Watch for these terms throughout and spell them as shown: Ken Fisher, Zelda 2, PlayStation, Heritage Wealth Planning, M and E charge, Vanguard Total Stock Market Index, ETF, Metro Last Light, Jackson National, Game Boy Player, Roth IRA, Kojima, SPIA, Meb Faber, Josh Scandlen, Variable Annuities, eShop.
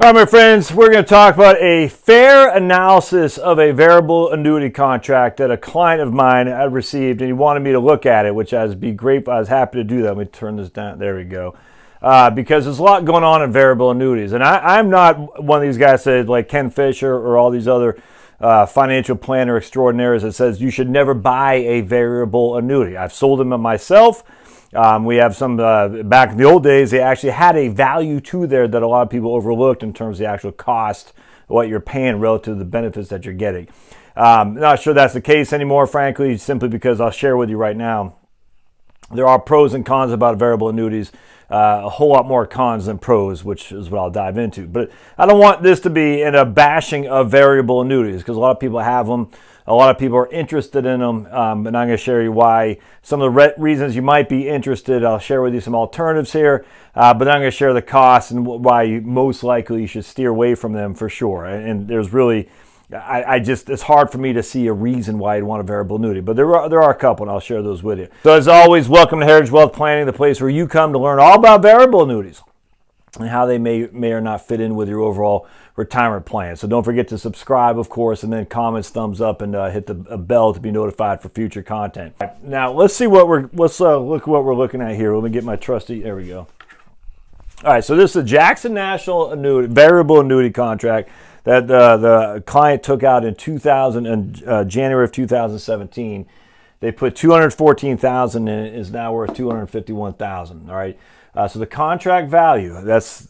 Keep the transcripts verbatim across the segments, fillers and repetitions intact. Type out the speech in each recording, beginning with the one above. All right, my friends, we're going to talk about a fair analysis of a variable annuity contract that a client of mine had received, and he wanted me to look at it, which I was be grateful. I was happy to do that. Let me turn this down. There we go. Uh, because there's a lot going on in variable annuities. And I, I'm not one of these guys that like Ken Fisher or all these other uh, financial planner extraordinaires that says you should never buy a variable annuity. I've sold them myself. Um, we have some, uh, back in the old days, they actually had a value to there that a lot of people overlooked in terms of the actual cost, what you're paying relative to the benefits that you're getting. Um, not sure that's the case anymore, frankly, simply because I'll share with you right now, there are pros and cons about variable annuities, uh, a whole lot more cons than pros, which is what I'll dive into. But I don't want this to be in a bashing of variable annuities because a lot of people have them. A lot of people are interested in them, um, and I'm going to share you why. Some of the re reasons you might be interested, I'll share with you some alternatives here, uh, but I'm going to share the costs and why you most likely you should steer away from them for sure. And there's really, I, I just, it's hard for me to see a reason why you'd want a variable annuity, but there are, there are a couple, and I'll share those with you. So as always, welcome to Heritage Wealth Planning, the place where you come to learn all about variable annuities and how they may, may or not fit in with your overall retirement plan. So don't forget to subscribe, of course, and then comments, thumbs up, and uh, hit the a bell to be notified for future content. Now let's see what we're let's uh, look what we're looking at here. Let me get my trusty. There we go. All right, so this is the Jackson National annuity, variable annuity contract that uh, the client took out in two thousand and uh, January of two thousand seventeen. They put two hundred fourteen thousand dollars in it, is now worth two hundred fifty-one thousand dollars. All right. Uh, so the contract value, that's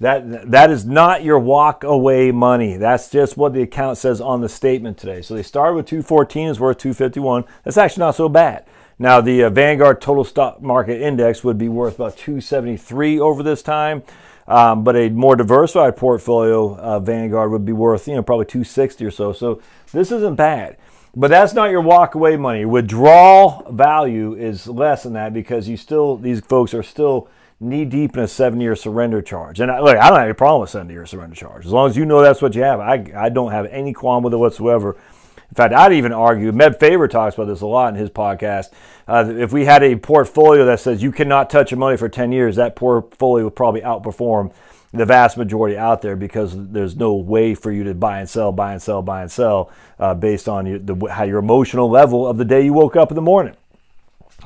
that that is not your walk away money. That's just what the account says on the statement today. So they started with two fourteen, is worth two fifty-one. That's actually not so bad. Now the uh, Vanguard Total Stock Market Index would be worth about two seventy-three over this time. Um, but a more diversified portfolio, uh, Vanguard would be worth, you know, probably two sixty or so. So this isn't bad. But that's not your walk-away money. Your withdrawal value is less than that because you still, these folks are still knee-deep in a seven-year surrender charge. And I, look, I don't have any problem with seven-year surrender charge. As long as you know that's what you have, I, I don't have any qualm with it whatsoever. In fact, I'd even argue, Meb Faber talks about this a lot in his podcast, uh, if we had a portfolio that says you cannot touch your money for ten years, that portfolio would probably outperform the vast majority out there because there's no way for you to buy and sell, buy and sell, buy and sell uh, based on your, the, how your emotional level of the day you woke up in the morning.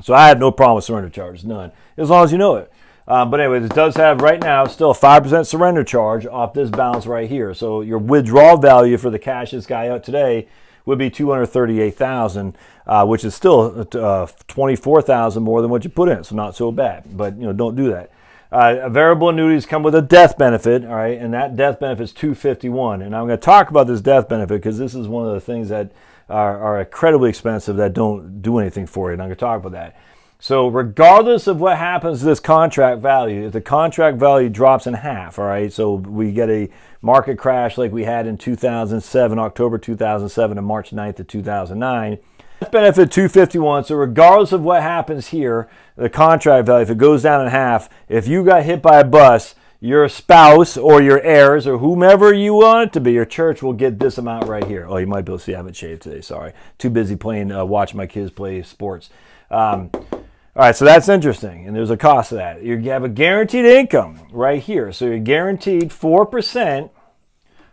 So I have no problem with surrender charges, none, as long as you know it. Uh, but anyway, this does have right now still a five percent surrender charge off this balance right here. So your withdrawal value for the cash this guy out today would be two hundred thirty-eight thousand dollars, uh, which is still uh, twenty-four thousand dollars more than what you put in, so not so bad. But you know, don't do that. Uh, variable annuities come with a death benefit, all right, and that death benefit is two hundred fifty-one dollars. And I'm going to talk about this death benefit because this is one of the things that are, are incredibly expensive that don't do anything for you, and I'm going to talk about that. So regardless of what happens to this contract value, if the contract value drops in half, all right, so we get a market crash like we had in two thousand seven, October two thousand seven and March ninth of two thousand nine, that's benefit two fifty-one. So regardless of what happens here, the contract value, if it goes down in half, if you got hit by a bus, your spouse or your heirs or whomever you want it to be, your church will get this amount right here. Oh, you might be able to see I haven't shaved today. Sorry. Too busy playing, uh, watching my kids play sports. Um, all right, so that's interesting, and there's a cost of that. You have a guaranteed income right here. So you're guaranteed four percent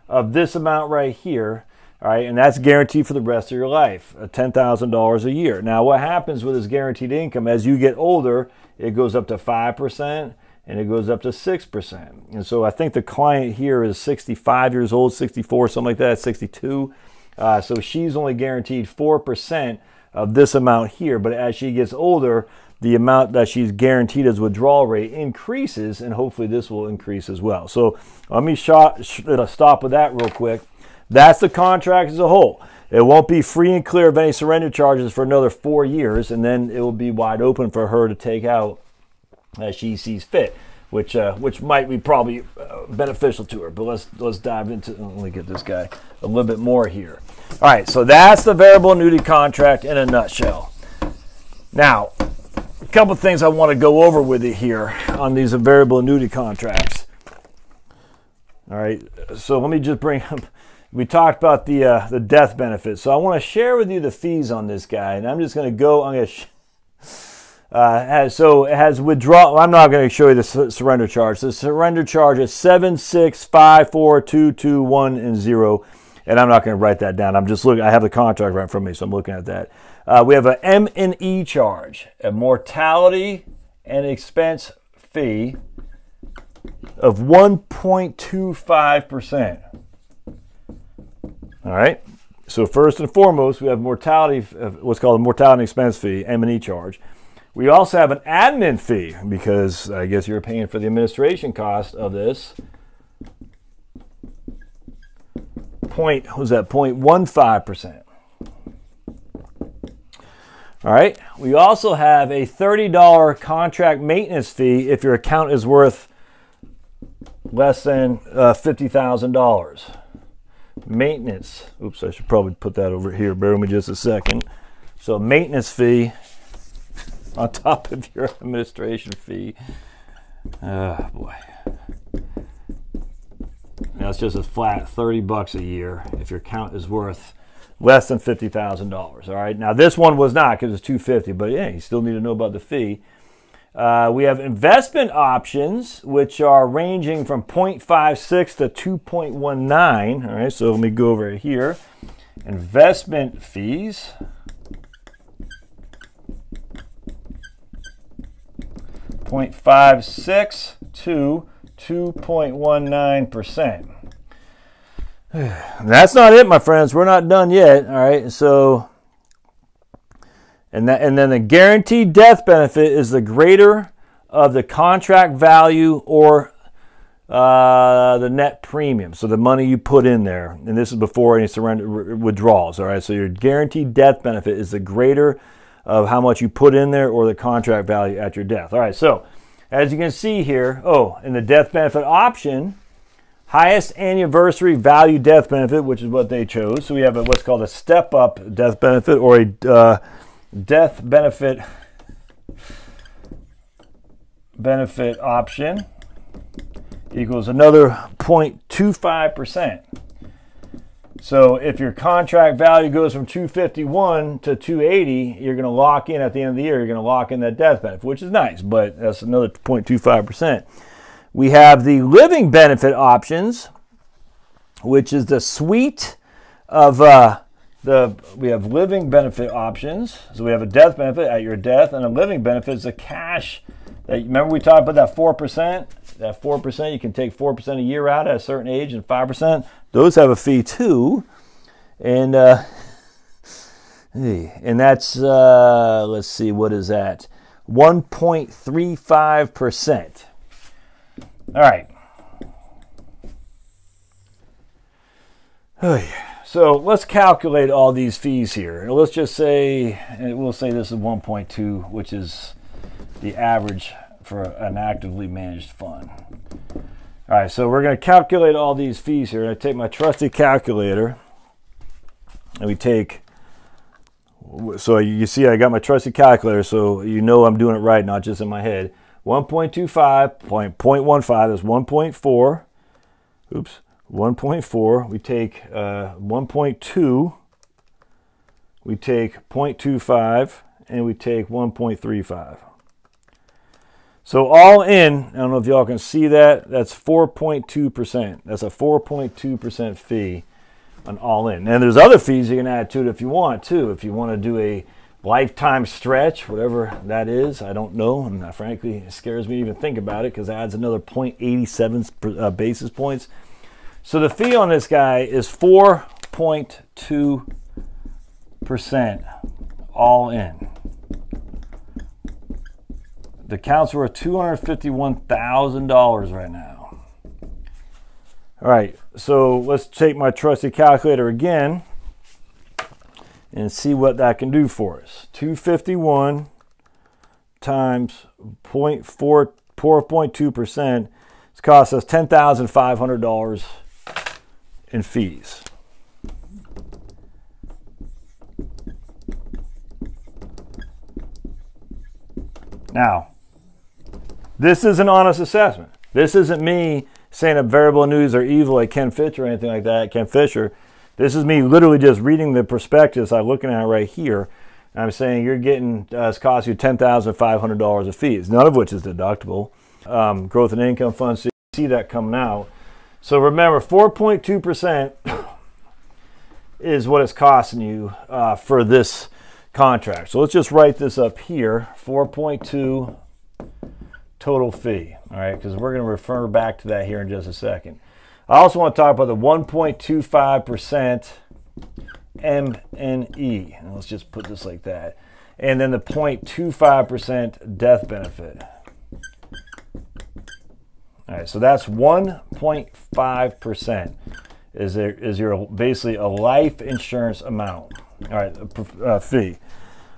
of this amount right here. All right, and that's guaranteed for the rest of your life, ten thousand dollars a year. Now, what happens with this guaranteed income, as you get older, it goes up to five percent, and it goes up to six percent. And so I think the client here is sixty-five years old, sixty-four, something like that, sixty-two. Uh, so she's only guaranteed four percent of this amount here. But as she gets older, the amount that she's guaranteed as withdrawal rate increases, and hopefully this will increase as well. So let me shot, sh stop with that real quick. That's the contract as a whole. It won't be free and clear of any surrender charges for another four years, and then it will be wide open for her to take out as she sees fit, which uh, which might be probably uh, beneficial to her. But let's let's dive into. Let me get this guy a little bit more here. All right, so that's the variable annuity contract in a nutshell. Now, a couple of things I want to go over with you here on these variable annuity contracts. All right, so let me just bring up. We talked about the uh, the death benefit, so I want to share with you the fees on this guy, and I'm just going to go. I'm going to Uh, has, so it has withdrawal. I'm not going to show you the su surrender charge. The surrender charge is seven, six, five, four, two, two, one, and zero. And I'm not going to write that down. I'm just looking. I have the contract right in front of me, so I'm looking at that. Uh, we have an M and E charge, a mortality and expense fee of one point two five percent. All right. So first and foremost, we have mortality, what's called a mortality and expense fee, M and E charge. We also have an admin fee, because I guess you're paying for the administration cost of this. Point, what was that, zero point one five percent. All right, we also have a thirty dollar contract maintenance fee if your account is worth less than uh, fifty thousand dollars. Maintenance, oops, I should probably put that over here, bear with me just a second. So maintenance fee on top of your administration fee. Oh boy. Now it's just a flat thirty bucks a year if your account is worth less than fifty thousand dollars. All right. Now this one was not, because it's two hundred fifty dollars, but yeah, you still need to know about the fee. Uh, we have investment options, which are ranging from zero point five six to two point one nine. All right. So let me go over here. Investment fees. zero point five six to two point one nine percent. That's not it, my friends. We're not done yet. All right. So, and that, and then the guaranteed death benefit is the greater of the contract value or uh, the net premium. So the money you put in there, and this is before any surrender withdrawals. All right. So your guaranteed death benefit is the greater of how much you put in there or the contract value at your death. All right. So as you can see here, oh, in the death benefit option, highest anniversary value death benefit, which is what they chose. So we have a, what's called a step-up death benefit, or a uh, death benefit benefit option equals another zero point two five percent. So if your contract value goes from two fifty-one to two eighty, you're going to lock in at the end of the year, you're going to lock in that death benefit, which is nice, but that's another zero point two five percent. We have the living benefit options, which is the suite of uh, the, we have living benefit options. So we have a death benefit at your death, and a living benefit is the cash that, remember we talked about that four percent? That four percent, you can take four percent a year out at a certain age, and five percent, those have a fee too. And uh, and that's, uh, let's see, what is that? one point three five percent. All right. So let's calculate all these fees here. And let's just say, and we'll say this is one point two, which is the average for an actively managed fund. All right, so we're going to calculate all these fees here. I take my trusty calculator, and we take, so you see I got my trusty calculator, so you know I'm doing it right, not just in my head. one point two five, zero point one five is one point four, oops, one point four, we take uh, one point two, we take zero point two five, and we take one point three five. So all in, I don't know if y'all can see that, that's four point two percent. That's a four point two percent fee on all in. And there's other fees you can add to it if you want too. If you want to do a lifetime stretch, whatever that is, I don't know. And that, frankly, it scares me to even think about it, because that adds another zero point eight seven uh, basis points. So the fee on this guy is four point two percent all in. The accounts were two hundred fifty-one thousand dollars right now. All right, so let's take my trusty calculator again and see what that can do for us. two fifty-one times zero point four, four point two percent, it's cost us ten thousand five hundred dollars in fees. Now, this is an honest assessment. This isn't me saying that variable annuities are evil like Ken Fisher or anything like that, Ken Fisher. This is me literally just reading the prospectus I'm looking at right here. And I'm saying you're getting, uh, it's cost you ten thousand five hundred dollars of fees, none of which is deductible. Um, growth and income funds, so you see that coming out. So remember, four point two percent is what it's costing you uh, for this contract. So let's just write this up here, four point two total fee, all right, because we're going to refer back to that here in just a second. I also want to talk about the one point two five percent M and E. Let's just put this like that. And then the zero point two five percent death benefit. All right, so that's one point five percent is there is your basically a life insurance amount. All right, uh, fee.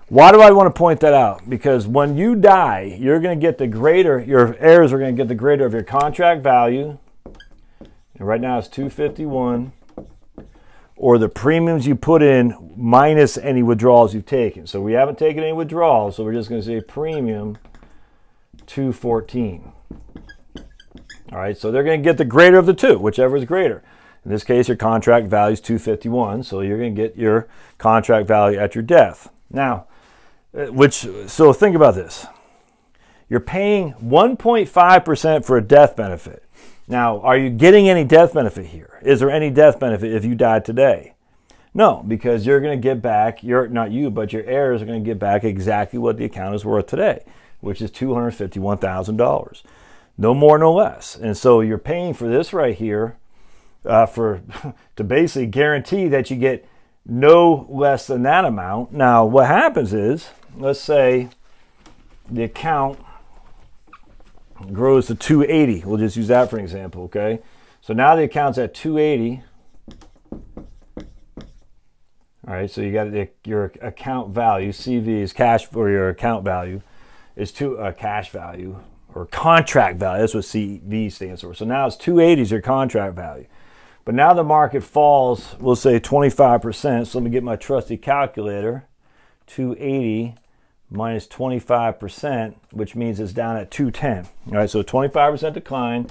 Why do I want to point that out? Because when you die, you're going to get the greater, your heirs are going to get the greater of your contract value. And right now it's two fifty-one, or the premiums you put in minus any withdrawals you've taken. So we haven't taken any withdrawals, so we're just going to say premium two fourteen. All right, so they're going to get the greater of the two, whichever is greater. In this case, your contract value is two fifty-one, so you're going to get your contract value at your death. Now, which, so think about this. You're paying one point five percent for a death benefit. Now, are you getting any death benefit here? Is there any death benefit if you died today? No, because you're going to get back, you're, not you, but your heirs are going to get back exactly what the account is worth today, which is two hundred fifty-one thousand dollars. No more, no less. And so you're paying for this right here uh, for to basically guarantee that you get no less than that amount. Now, what happens is, let's say the account grows to two eighty. We'll just use that for an example, okay? So now the account's at two eighty. All right, so you got the, your account value, C V is cash, or your account value is to uh, cash value or contract value. That's what C V stands for. So now it's two eighty is your contract value. But now the market falls, we'll say twenty-five percent. So let me get my trusty calculator, two eighty minus twenty-five percent, which means it's down at two ten. All right, so twenty-five percent decline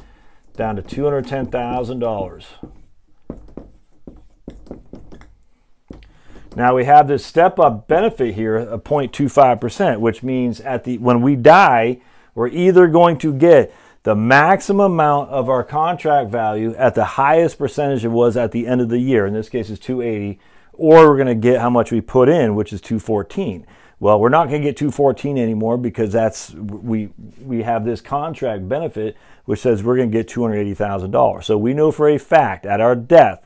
down to two hundred ten thousand dollars. Now we have this step up benefit here of zero point two five percent, which means at the when we die, we're either going to get the maximum amount of our contract value at the highest percentage it was at the end of the year, in this case is two eighty, or we're going to get how much we put in, which is two fourteen. Well, we're not going to get two fourteen anymore because that's we we have this contract benefit which says we're going to get two hundred eighty thousand dollars. So we know for a fact at our death,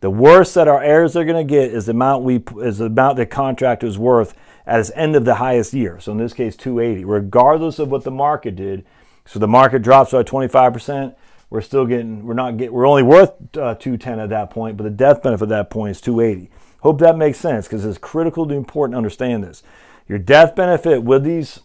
the worst that our heirs are going to get is the amount we is the amount the contract is worth at its end of the highest year. So in this case, two eighty, regardless of what the market did. So the market drops by twenty-five percent. We're still getting we're not get we're only worth uh, two ten at that point, but the death benefit at that point is two eighty. Hope that makes sense because it's critical to important to understand this. Your death benefit with these,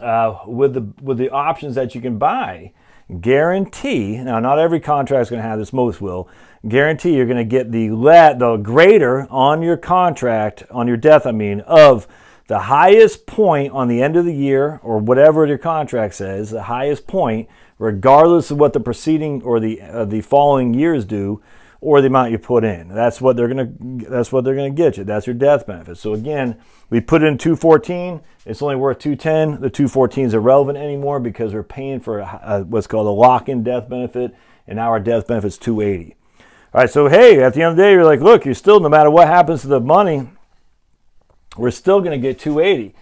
uh, with the with the options that you can buy, guarantee. Now, not every contract is going to have this. Most will guarantee you're going to get the let the greater on your contract on your death. I mean, of the highest point on the end of the year or whatever your contract says, the highest point, regardless of what the preceding or the uh, the following years do, or the amount you put in. That's what they're going to that's what they're going to get you. That's your death benefit. So again, we put in two fourteen, it's only worth two ten. The two fourteen is irrelevant anymore because we're paying for a, a, what's called a lock-in death benefit, and now our death benefit is two eighty. All right, so hey, at the end of the day, you're like, look, you're still, no matter what happens to the money, we're still going to get two eighty.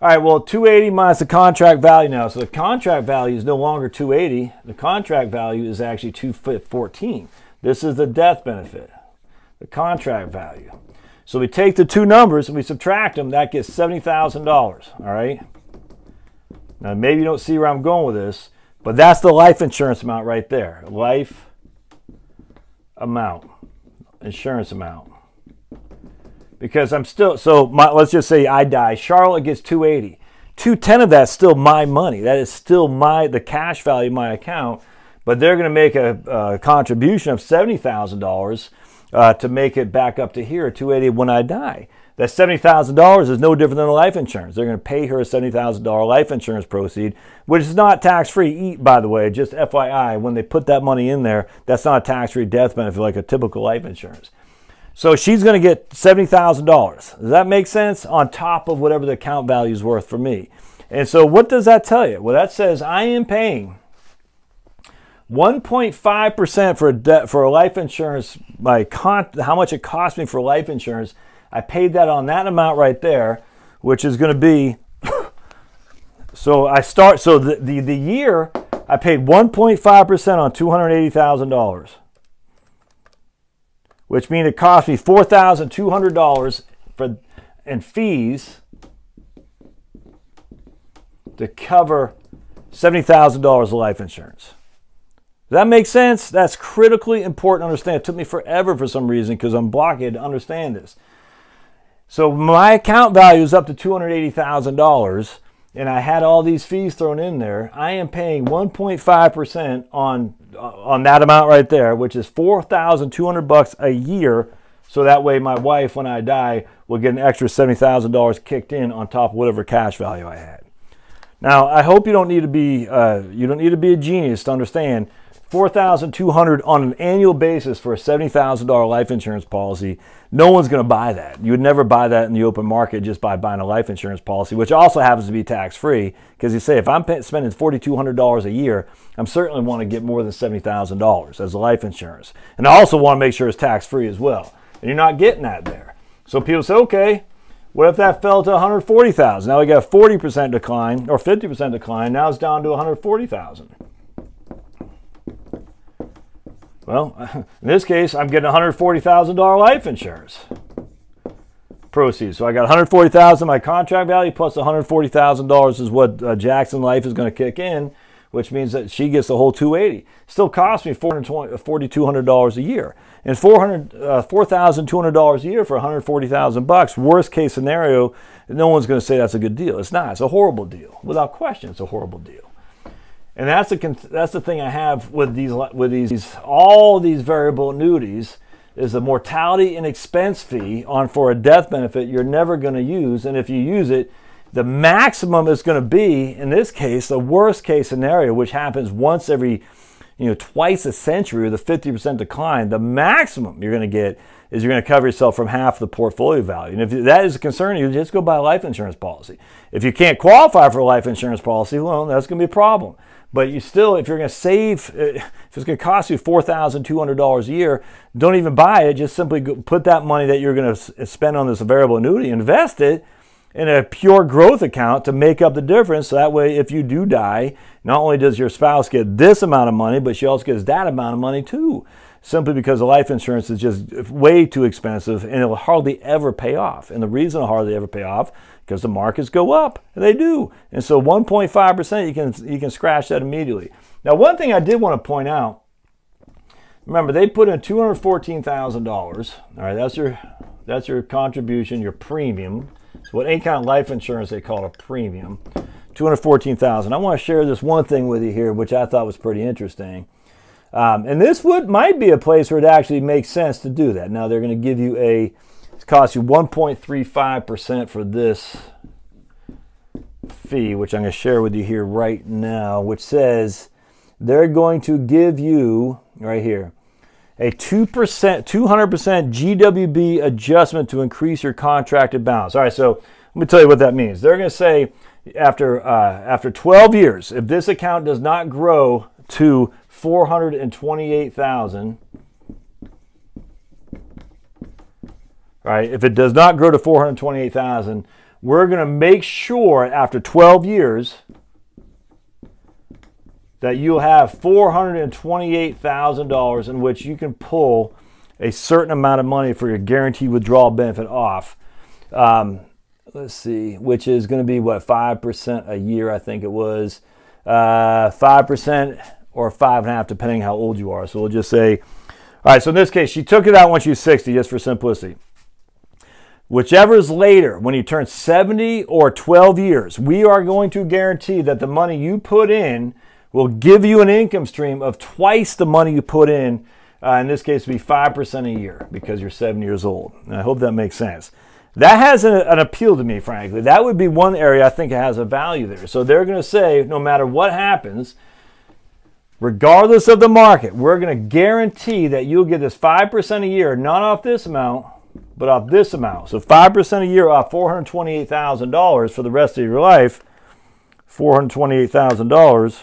All right, well, two eighty minus the contract value now. So the contract value is no longer two eighty. The contract value is actually two fourteen. This is the death benefit, the contract value. So we take the two numbers and we subtract them. That gets seventy thousand dollars, all right? Now, maybe you don't see where I'm going with this, but that's the life insurance amount right there. Life amount, insurance amount. Because I'm still, so my, let's just say I die. Charlotte gets two eighty. two ten of that's still my money. That is still my the cash value of my account. But they're going to make a, a contribution of seventy thousand dollars uh, to make it back up to here, two eighty when I die. That seventy thousand dollars is no different than a life insurance. They're going to pay her a seventy thousand dollar life insurance proceed, which is not tax-free, by the way. Just F Y I, when they put that money in there, that's not a tax-free death benefit like a typical life insurance. So she's going to get seventy thousand dollars. Does that make sense? On top of whatever the account value is worth for me. And so what does that tell you? Well, that says I am paying one point five percent for a debt for a life insurance, my con how much it cost me for life insurance. I paid that on that amount right there, which is going to be so I start so the the, the year I paid one point five percent on two hundred eighty thousand dollars, which means it cost me four thousand two hundred dollars for in fees to cover seventy thousand dollars of life insurance. Does that make sense? That's critically important to understand. It took me forever for some reason because I'm blocked to understand this. So my account value is up to two hundred eighty thousand dollars and I had all these fees thrown in there. I am paying one point five percent on, on that amount right there, which is four thousand two hundred dollars a year. So that way my wife, when I die, will get an extra seventy thousand dollars kicked in on top of whatever cash value I had. Now, I hope you don't need to be, uh, you don't need to be a genius to understand four thousand two hundred dollars on an annual basis for a seventy thousand dollar life insurance policy. No one's going to buy that. You would never buy that in the open market just by buying a life insurance policy, which also happens to be tax-free because you say if I'm spending four thousand two hundred dollars a year, I'm certainly want to get more than seventy thousand dollars as a life insurance. And I also want to make sure it's tax-free as well. And you're not getting that there. So people say, okay, what if that fell to one hundred forty thousand dollars? Now we got a forty percent decline or fifty percent decline. Now it's down to one hundred forty thousand dollars. Well, in this case, I'm getting one hundred forty thousand dollar life insurance proceeds. So I got one hundred forty thousand dollars my contract value plus one hundred forty thousand dollars is what uh, Jackson Life is going to kick in, which means that she gets the whole two hundred eighty thousand dollars. Still costs me four thousand two hundred dollars a year. And four thousand two hundred dollars a year for one hundred forty thousand dollars, worst case scenario, no one's going to say that's a good deal. It's not. It's a horrible deal. Without question, it's a horrible deal. And that's the, that's the thing I have with, these, with these, all these variable annuities is the mortality and expense fee on for a death benefit you're never going to use. And if you use it, the maximum is going to be, in this case, the worst case scenario, which happens once every, you know, twice a century with a fifty percent decline, the maximum you're going to get is you're going to cover yourself from half the portfolio value. And if that is a concern, you just go buy a life insurance policy. If you can't qualify for a life insurance policy, well, that's going to be a problem. But you still, if you're going to save, if it's going to cost you four thousand two hundred dollars a year, don't even buy it. Just simply put that money that you're going to spend on this variable annuity, invest it in a pure growth account to make up the difference. So that way, if you do die, not only does your spouse get this amount of money, but she also gets that amount of money too, simply because the life insurance is just way too expensive and it will hardly ever pay off. And the reason it'll hardly ever pay off because the markets go up, and they do. And so one point five percent, you can, you can scratch that immediately. Now, one thing I did want to point out, remember, they put in two hundred fourteen thousand dollars. All right, that's your, that's your contribution, your premium. So what any kind of life insurance, they call it a premium, two hundred fourteen thousand dollars. I want to share this one thing with you here, which I thought was pretty interesting. Um, and this would might be a place where it actually makes sense to do that. Now they're going to give you a, it costs you one point three five percent for this fee, which I'm going to share with you here right now, which says they're going to give you right here a two percent, two hundred percent G W B adjustment to increase your contracted balance. All right, so let me tell you what that means. They're going to say after uh, after twelve years, if this account does not grow to four hundred twenty-eight thousand dollars, right? If it does not grow to four hundred twenty-eight thousand dollars, we're going to make sure after twelve years that you'll have four hundred twenty-eight thousand dollars in which you can pull a certain amount of money for your guaranteed withdrawal benefit off. Um, let's see, which is going to be what, five percent a year, I think it was. Uh, five percent or five and a half, depending how old you are. So we'll just say, all right, so in this case, she took it out once she was sixty, just for simplicity. Whichever is later, when you turn seventy or twelve years, we are going to guarantee that the money you put in will give you an income stream of twice the money you put in. Uh, in this case, it would be five percent a year because you're seven years old. And I hope that makes sense. That has an, an appeal to me, frankly. That would be one area I think it has a value there. So they're going to say, no matter what happens, regardless of the market, we're going to guarantee that you'll get this five percent a year, not off this amount, but off this amount. So five percent a year off four hundred twenty-eight thousand dollars for the rest of your life. four hundred twenty-eight thousand dollars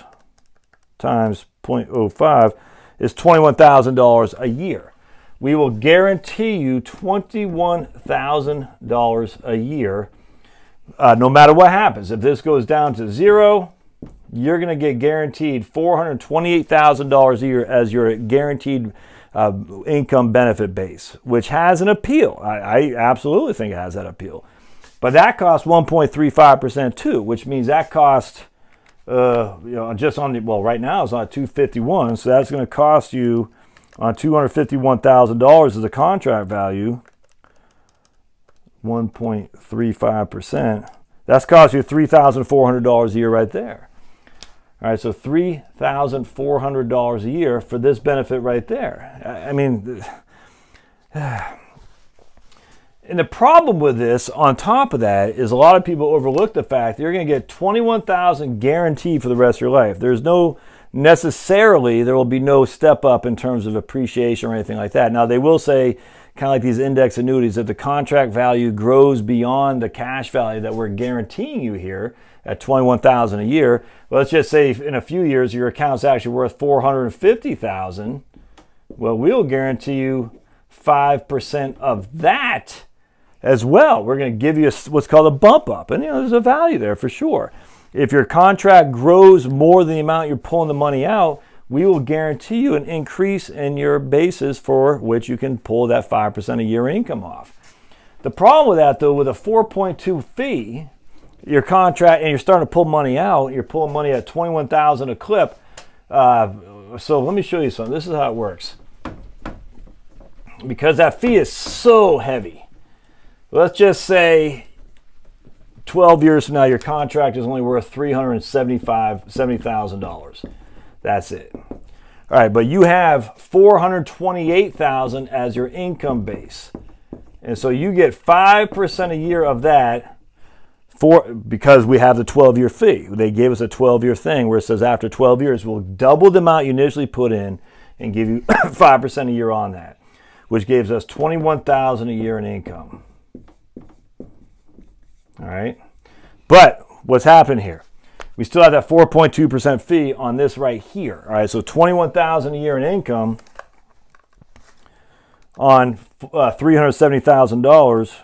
times zero point zero five is twenty-one thousand dollars a year. We will guarantee you twenty-one thousand dollars a year, uh, no matter what happens. If this goes down to zero, you're going to get guaranteed four hundred twenty-eight thousand dollars a year as your guaranteed uh, income benefit base, which has an appeal. I, I absolutely think it has that appeal. But that costs one point three five percent too, which means that cost, uh, you know, just on the, well, right now it's on two fifty-one, so that's going to cost you on two hundred fifty-one thousand dollars as a contract value, one point three five percent. That's cost you three thousand four hundred dollars a year right there. All right, so three thousand four hundred dollars a year for this benefit right there. I mean, and the problem with this, on top of that, is a lot of people overlook the fact that you're going to get twenty-one thousand dollars guaranteed for the rest of your life. There's no, necessarily, there will be no step up in terms of appreciation or anything like that. Now, they will say, kind of like these index annuities, if the contract value grows beyond the cash value that we're guaranteeing you here at twenty-one thousand dollars a year, well, let's just say in a few years your account's actually worth four hundred fifty thousand dollars. Well, we'll guarantee you five percent of that as well. We're going to give you a, what's called a bump up, and you know there's a value there for sure. If your contract grows more than the amount you're pulling the money out, we will guarantee you an increase in your basis for which you can pull that five percent a year income off. The problem with that, though, with a four point two fee, your contract, and you're starting to pull money out, you're pulling money at twenty-one thousand dollars a clip. Uh, so let me show you something. This is how it works. Because that fee is so heavy. Let's just say twelve years from now, your contract is only worth three hundred seventy thousand dollars. That's it. All right, but you have four hundred twenty-eight thousand dollars as your income base. And so you get five percent a year of that for, because we have the twelve-year fee. They gave us a twelve-year thing where it says after twelve years, we'll double the amount you initially put in and give you five percent a year on that, which gives us twenty-one thousand dollars a year in income. All right, but what's happened here? We still have that four point two percent fee on this right here. All right, so twenty-one thousand dollars a year in income on uh, three hundred seventy thousand dollars.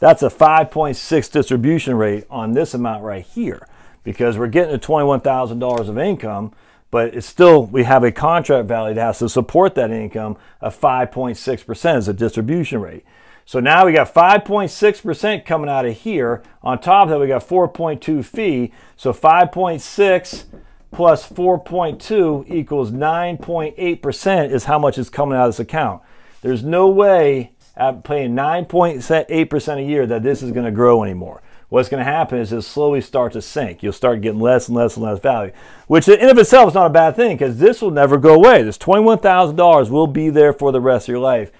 That's a five point six distribution rate on this amount right here because we're getting to twenty-one thousand dollars of income, but it's still, we have a contract value that has to support that income of five point six percent as a distribution rate. So now we got five point six percent coming out of here. On top of that, we got four point two fee. So five point six plus four point two equals nine point eight percent is how much is coming out of this account. There's no way at paying nine point eight percent a year that this is going to grow anymore. What's going to happen is it'll slowly start to sink. You'll start getting less and less and less value, which in and of itself is not a bad thing because this will never go away. This twenty-one thousand dollars will be there for the rest of your life.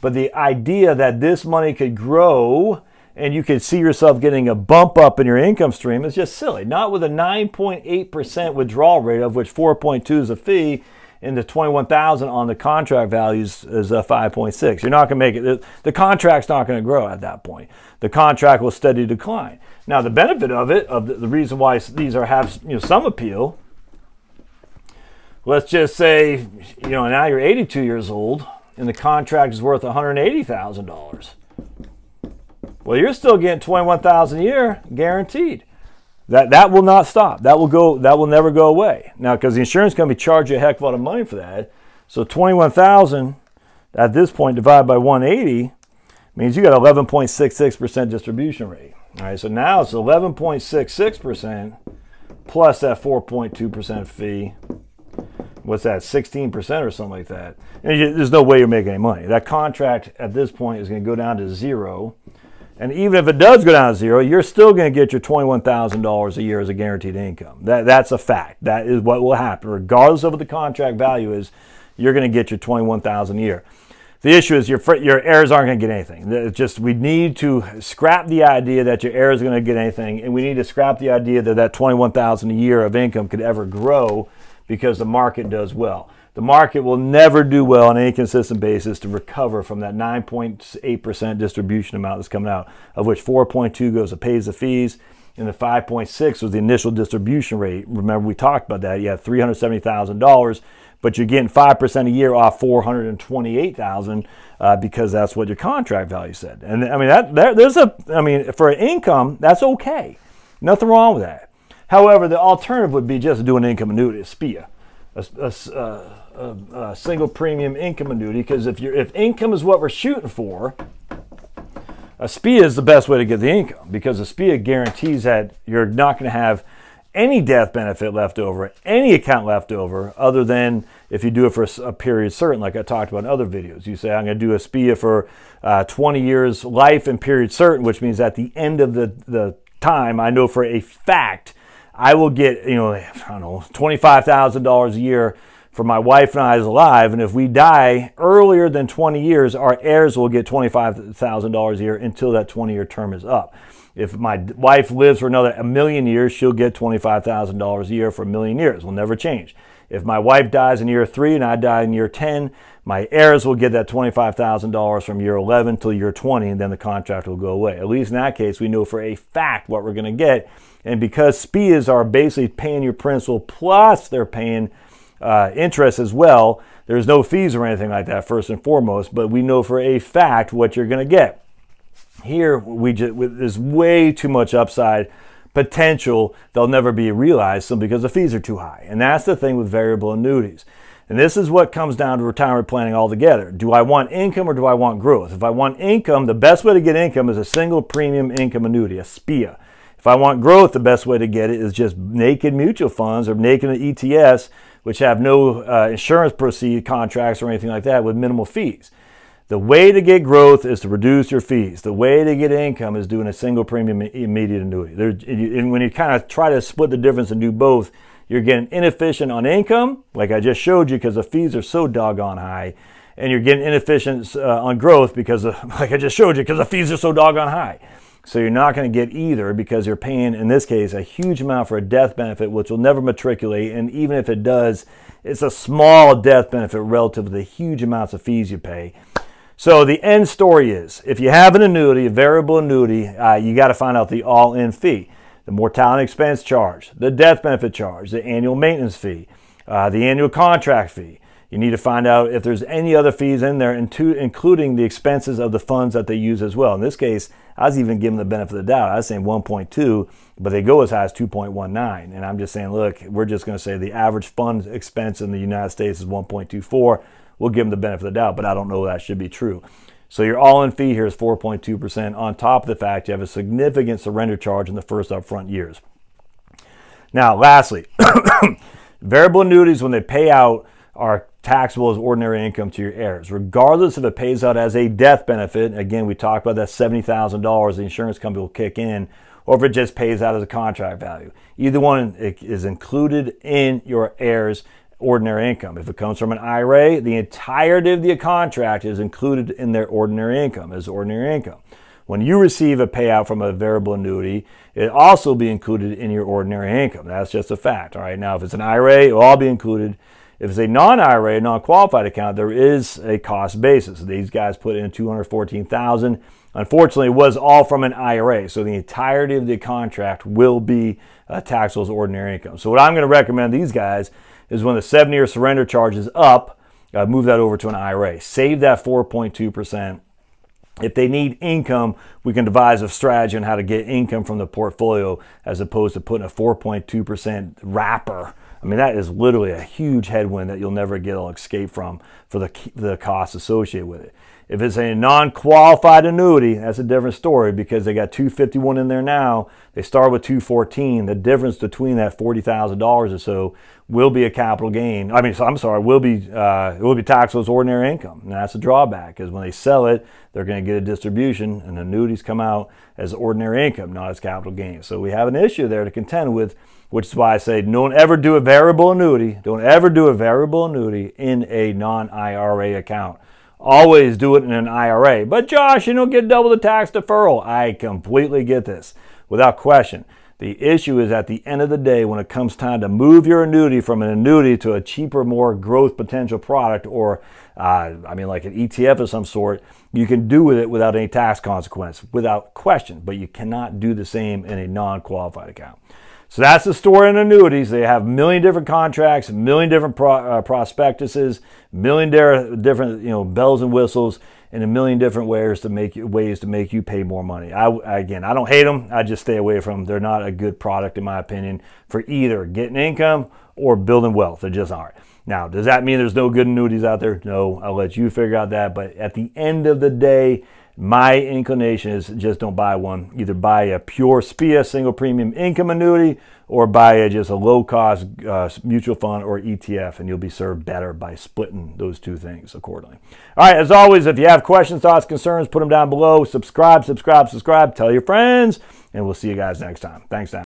But the idea that this money could grow and you could see yourself getting a bump up in your income stream is just silly. Not with a nine point eight percent withdrawal rate, of which four point two is a fee, and the twenty-one thousand on the contract values is a five point six. You're not going to make it. The contract's not going to grow at that point. The contract will steadily decline. Now, the benefit of it, of the, the reason why these are have you know some appeal. Let's just say you know now you're eighty-two years old, and the contract is worth one hundred eighty thousand dollars. Well, you're still getting twenty-one thousand dollars a year guaranteed. That that will not stop. That will go. That will never go away. Now, because the insurance company charge you a heck of a lot of money for that. So twenty-one thousand dollars at this point divided by one eighty means you got eleven point six six percent distribution rate. All right. So now it's eleven point six six percent plus that four point two percent fee. What's that, sixteen percent or something like that? And you, there's no way you're making any money. That contract at this point is going to go down to zero. And even if it does go down to zero, you're still going to get your twenty-one thousand dollars a year as a guaranteed income. That, that's a fact. That is what will happen. Regardless of what the contract value is, you're going to get your twenty-one thousand dollars a year. The issue is your, your heirs aren't going to get anything. It's just we need to scrap the idea that your heirs are going to get anything, and we need to scrap the idea that that twenty-one thousand dollars a year of income could ever grow because the market does well. The market will never do well on any consistent basis to recover from that nine point eight percent distribution amount that's coming out, of which four point two goes to pays the fees, and the five point six was the initial distribution rate. Remember, we talked about that. You have three hundred seventy thousand dollars, but you're getting five percent a year off four hundred twenty-eight thousand dollars uh, because that's what your contract value said. And I mean, that there, there's a, I mean, for an income, that's okay. Nothing wrong with that. However, the alternative would be just to do an income annuity, a S P I A, a, a, a, a single premium income annuity. Because if you're, if income is what we're shooting for, a S P I A is the best way to get the income, because a S P I A guarantees that you're not going to have any death benefit left over, any account left over, other than if you do it for a period certain, like I talked about in other videos. You say, I'm going to do a S P I A for uh, twenty years life and period certain, which means at the end of the, the time, I know for a fact, I will get, you know, I don't know, twenty-five thousand dollars a year for my wife and I is alive. And if we die earlier than twenty years, our heirs will get twenty-five thousand dollars a year until that twenty year term is up. If my wife lives for another a million years, she'll get twenty-five thousand dollars a year for a million years. Will never change. If my wife dies in year three and I die in year ten, my heirs will get that twenty-five thousand dollars from year eleven till year twenty, and then the contract will go away. At least in that case, we know for a fact what we're going to get. And because S P I As are basically paying your principal plus they're paying uh, interest as well, there's no fees or anything like that first and foremost, but we know for a fact what you're going to get. Here, we just, there's way too much upside potential they'll never be realized simply because the fees are too high. And that's the thing with variable annuities. And this is what comes down to retirement planning altogether. Do I want income or do I want growth? If I want income, the best way to get income is a single premium income annuity, a S P I A. If I want growth, the best way to get it is just naked mutual funds or naked E T Fs, which have no uh, insurance proceed contracts or anything like that with minimal fees. The way to get growth is to reduce your fees. The way to get income is doing a single premium immediate annuity. There, and when you kind of try to split the difference and do both, you're getting inefficient on income, like I just showed you, because the fees are so doggone high, and you're getting inefficient uh, on growth because, of, like I just showed you, because the fees are so doggone high. So you're not going to get either because you're paying, in this case, a huge amount for a death benefit, which will never matriculate. And even if it does, it's a small death benefit relative to the huge amounts of fees you pay. So the end story is, if you have an annuity, a variable annuity, uh, you got to find out the all-in fee, the mortality expense charge, the death benefit charge, the annual maintenance fee, uh, the annual contract fee. You need to find out if there's any other fees in there, including the expenses of the funds that they use as well. In this case, I was even giving the benefit of the doubt. I was saying one point two, but they go as high as two point one nine. And I'm just saying, look, we're just going to say the average fund expense in the United States is one point two four. We'll give them the benefit of the doubt, but I don't know that should be true. So your all-in fee here is four point two percent on top of the fact you have a significant surrender charge in the first upfront years. Now, lastly, variable annuities, when they pay out, are taxable as ordinary income to your heirs, regardless if it pays out as a death benefit. Again, we talked about that seventy thousand dollars the insurance company will kick in, or if it just pays out as a contract value. Either one is included in your heirs' ordinary income. If it comes from an I R A, the entirety of the contract is included in their ordinary income as ordinary income. When you receive a payout from a variable annuity, it'll also be included in your ordinary income. That's just a fact. All right. Now, if it's an I R A, it'll all be included. If it's a non-I R A, non-qualified account, there is a cost basis. These guys put in two hundred fourteen thousand dollars. Unfortunately, it was all from an I R A, so the entirety of the contract will be uh, taxable as ordinary income. So what I'm going to recommend these guys is when the seven year surrender charge is up, uh, move that over to an I R A. Save that four point two percent. If they need income, we can devise a strategy on how to get income from the portfolio as opposed to putting a four point two percent wrapper. I mean, that is literally a huge headwind that you'll never get an escape from for the, the costs associated with it. If it's a non-qualified annuity, that's a different story because they got two fifty-one in there now. They start with two fourteen. The difference between that forty thousand dollars or so will be a capital gain. I mean, so I'm sorry, will be uh, it will be taxable as ordinary income. And that's a drawback because when they sell it, they're going to get a distribution, and annuities come out as ordinary income, not as capital gain. So we have an issue there to contend with, which is why I say don't ever do a variable annuity. Don't ever do a variable annuity in a non-I R A account. Always do it in an I R A. But Josh, you don't get double the tax deferral. I completely get this, without question. The issue is at the end of the day, when it comes time to move your annuity from an annuity to a cheaper, more growth potential product, or uh, I mean like an E T F of some sort, you can do with it without any tax consequence, without question, but you cannot do the same in a non-qualified account. So that's the story in annuities. They have a million different contracts, a million different pro uh, prospectuses, a million different you know bells and whistles, and a million different ways to make you, ways to make you pay more money. I, again, I don't hate them. I just stay away from them. They're not a good product in my opinion for either getting income or building wealth. They just aren't. Now, does that mean there's no good annuities out there? No, I'll let you figure out that. But at the end of the day, my inclination is just don't buy one. Either buy a pure S P I A single premium income annuity, or buy a, just a low cost uh, mutual fund or E T F, and you'll be served better by splitting those two things accordingly. All right, as always, if you have questions, thoughts, concerns, put them down below. Subscribe, subscribe, subscribe. Tell your friends, and we'll see you guys next time. Thanks, Dan.